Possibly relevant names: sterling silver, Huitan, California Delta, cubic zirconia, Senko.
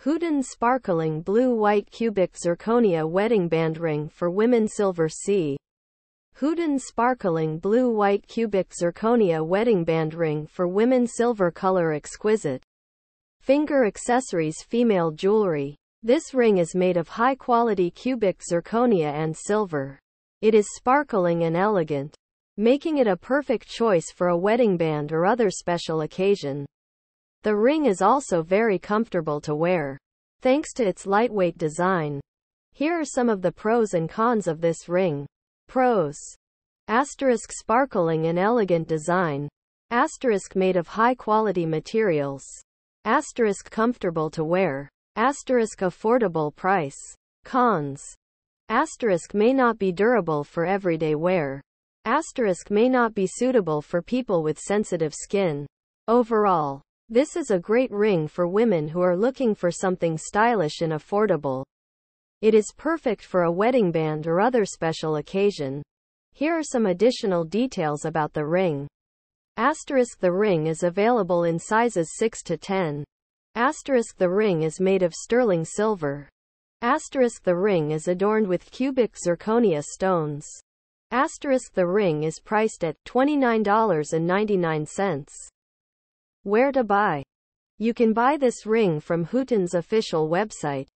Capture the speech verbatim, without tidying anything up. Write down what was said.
Huitan Sparkling Blue-White Cubic Zirconia Wedding Band Ring for Women Silver C. Huitan Sparkling Blue-White Cubic Zirconia Wedding Band Ring for Women Silver Color Exquisite. Finger Accessories Female Jewelry. This ring is made of high-quality cubic zirconia and silver. It is sparkling and elegant, making it a perfect choice for a wedding band or other special occasion. The ring is also very comfortable to wear, thanks to its lightweight design. Here are some of the pros and cons of this ring. Pros. Asterisk Sparkling and elegant design. Asterisk made of high-quality materials. Asterisk comfortable to wear. Asterisk affordable price. Cons. Asterisk may not be durable for everyday wear. Asterisk may not be suitable for people with sensitive skin. Overall, this is a great ring for women who are looking for something stylish and affordable. It is perfect for a wedding band or other special occasion. Here are some additional details about the ring. Asterisk the ring is available in sizes six to ten. Asterisk the ring is made of sterling silver. Asterisk the ring is adorned with cubic zirconia stones. Asterisk the ring is priced at twenty-nine ninety-nine. Where to buy? You can buy this ring from Huitan's official website.